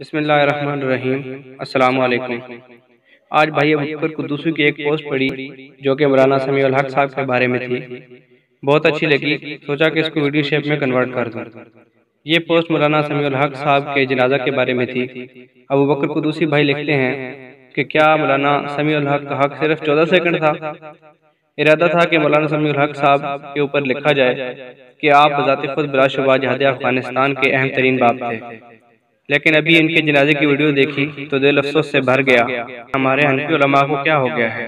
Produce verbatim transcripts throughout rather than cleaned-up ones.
बिस्मिल्लाहिर्रहमानिर्रहीम अस्सलामुअलैकुम। आज भाई अबूबकर कुद्दूसी की एक पोस्ट पढ़ी जो कि मौलाना समी उल हक साहब के बारे में थी, बहुत अच्छी लगी। सोचा कि इसको वीडियो शेप में कन्वर्ट कर दूं। ये पोस्ट मौलाना समी उल हक साहब के जनाजा के बारे में थी। अबूबकर कुद्दूसी भाई लिखते हैं कि क्या मौलाना समी उल हक का हक सिर्फ चौदह सेकंड था। इरादा था कि मौलाना समी उल हक साहब के ऊपर लिखा जाए कि आप बजाते खुद बिलाशुबा जहाद अफगानिस्तान के अहम तरीन बाप थे, लेकिन अभी इनके जनाजे की वीडियो देखी तो दिल अफसोस से भर गया। हमारे हनफी उलमा को क्या हो गया है?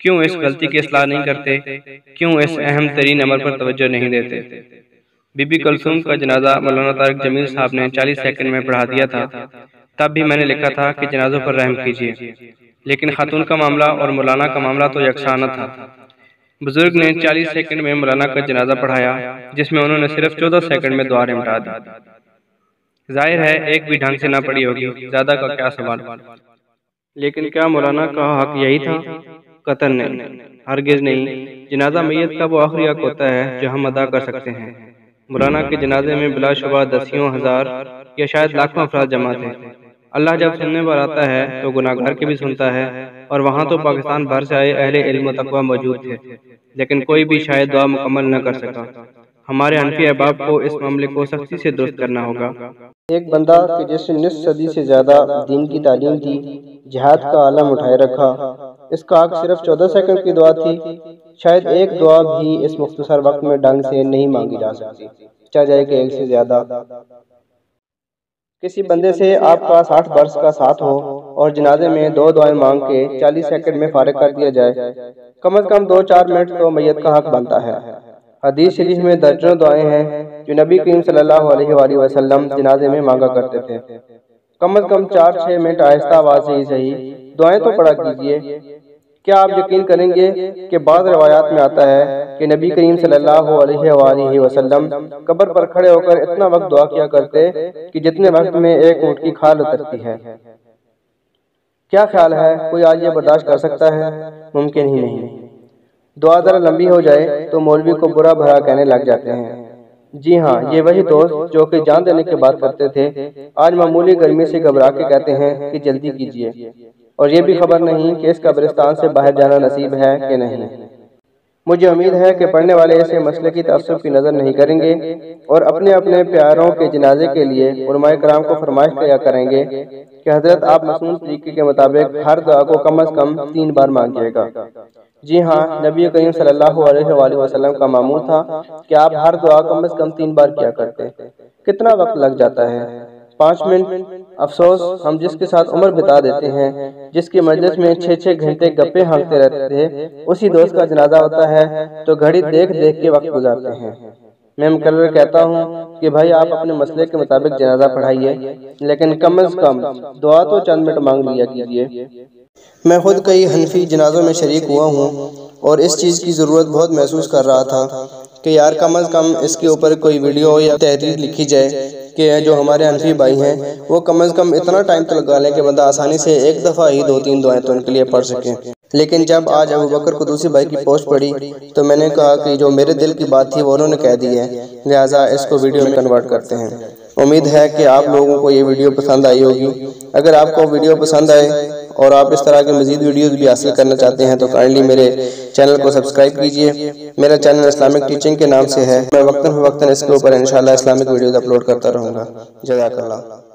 क्यों इस गलती की इस्लाह नहीं करते? क्यों इस अहम तरीन अमर पर तवज्जो नहीं देते? बीबी कुलसुम का जनाजा मौलाना तारिक जमील साहब ने चालीस सेकंड में पढ़ा दिया था। तब भी मैंने लिखा था कि जनाजों पर रहम कीजिए, लेकिन खातून का मामला और मौलाना का मामला तो यकसाना था। बुजुर्ग ने चालीस सेकंड में मौलाना का जनाजा पढ़ाया, जिसमें उन्होंने सिर्फ चौदह सेकंड में दुआ निपटा दी। जाहिर है एक भी ढंग से ना पड़ी होगी, ज्यादा का क्या सवाल। लेकिन क्या मौलाना का हक यही था? कतन नहीं, हरगिज नहीं। जनाजा मैयत का वो आखिरी हक होता है जो हम अदा कर सकते हैं। मौलाना के जनाजे में बिलाशुबा दसियों हजार या शायद लाखों अफराद जमा थे। अल्लाह जब सुनने पर आता है तो गुनाहगार के भी सुनता है, और वहाँ तो पाकिस्तान भर से आए अहले इल्म व तकवा मौजूद थे, लेकिन कोई भी शायद दुआ मुकम्मल न कर सका। हमारे हनफी अहबाब को इस मामले को सख्ती से दुरुस्त करना होगा। एक बंदा कि जिसने निस सदी से ज्यादा दीन की तालीम दी, जिहाद का आलम उठाए रखा, इसका हक सिर्फ चौदह सेकंड की दुआ थी। शायद एक दुआ भी इस मुख्तसर वक्त में ढंग से नहीं मांगी जा सकती, चाह जाए कि एक से ज्यादा। किसी बंदे से आपका साठ वर्ष का साथ हो और जनाजे में दो दुआएं मांग के चालीस सेकंड में फारिग कर दिया जाए, कम अज कम दो चार मिनट तो मैयत का हक बनता है। अदीज़ शरीफ में दर्जनों दुआएं हैं जो नबी करीम सल्लल्लाहु अलैहि वसल्लम जनाजे में मांगा करते थे। कम अज कम चार छः मिनट आहिस्ता आवाज से ही सही दुआएं तो पढ़ा कीजिए। क्या आप यकीन करेंगे कि बाद रवायात में आता है कि नबी करीम सल्लल्लाहु अलैहि वसल्लम कब्र पर खड़े होकर इतना वक्त दुआ किया करते कि जितने वक्त में एक ऊँट की खाल उतरती है। क्या ख्याल है, कोई आज ये बर्दाश्त कर सकता है? मुमकिन ही नहीं। दुआ जरा लंबी हो जाए तो मौलवी को बुरा भरा कहने लग जाते हैं। जी हाँ, ये वही दोस्त जो कि जान देने की बात करते थे, आज मामूली गर्मी से घबरा के कहते हैं कि जल्दी कीजिए, और ये भी खबर नहीं कि इस कब्रिस्तान से बाहर जाना नसीब है कि नहीं। मुझे उम्मीद है कि पढ़ने वाले ऐसे मसले की तअस्सुब की नज़र नहीं करेंगे और अपने अपने प्यारों के जनाजे के लिए उलमाए कराम को फरमाइश किया करेंगे कि हजरत आप मसनून तरीके के मुताबिक हर दुआ को कम अज कम तीन बार मांगिएगा। जी हाँ, नबी करीम सल्लल्लाहु अलैहि वसल्लम का मामूल था कि आप हर दुआ कम अज कम तीन बार किया करते। कितना वक्त लग जाता है? पाँच मिनट। अफसोस, हम जिसके साथ उम्र बिता देते हैं, जिसकी मजलिस में छः छः घंटे गप्पे हाँकते रहते थे, उसी दोस्त का जनाजा होता है तो घड़ी देख देख के वक्त गुजारते हैं। मैं मुकर्रर कहता हूँ कि भाई आप अपने मसले के मुताबिक जनाजा पढ़ाइए, लेकिन कम अज कम दुआ तो चंद मिनट मांग लिया कीजिए। मैं खुद कई हनफी जनाजों में शरीक हुआ हूँ और इस चीज़ की ज़रूरत बहुत महसूस कर रहा था कि यार कम अज़ कम इसके ऊपर कोई वीडियो या तहरीर लिखी जाए कि जो हमारे हनफी भाई हैं वो कम अज़ कम इतना टाइम तो लगा लें कि बंदा आसानी से एक दफ़ा ही दो तीन दुआएं तो उनके लिए पढ़ सकें। लेकिन जब आज अबूबकर कुद्दूसी भाई की पोस्ट पढ़ी तो मैंने कहा कि जो मेरे दिल की बात थी वो उन्होंने कह दी है, लिहाजा इसको वीडियो में कन्वर्ट करते हैं। उम्मीद है कि आप लोगों को ये वीडियो पसंद आई होगी। अगर आपको वीडियो पसंद आए और आप इस तरह के मज़ीद वीडियोज़ भी हासिल करना चाहते हैं तो काइंडली मेरे चैनल को सब्सक्राइब कीजिए। मेरा चैनल इस्लामिक टीचिंग के नाम से है। मैं वक्तन फ़वक्तन इसके ऊपर इंशाल्लाह इस्लामिक वीडियोज़ अपलोड करता रहूँगा। जज़ाकल्लाह।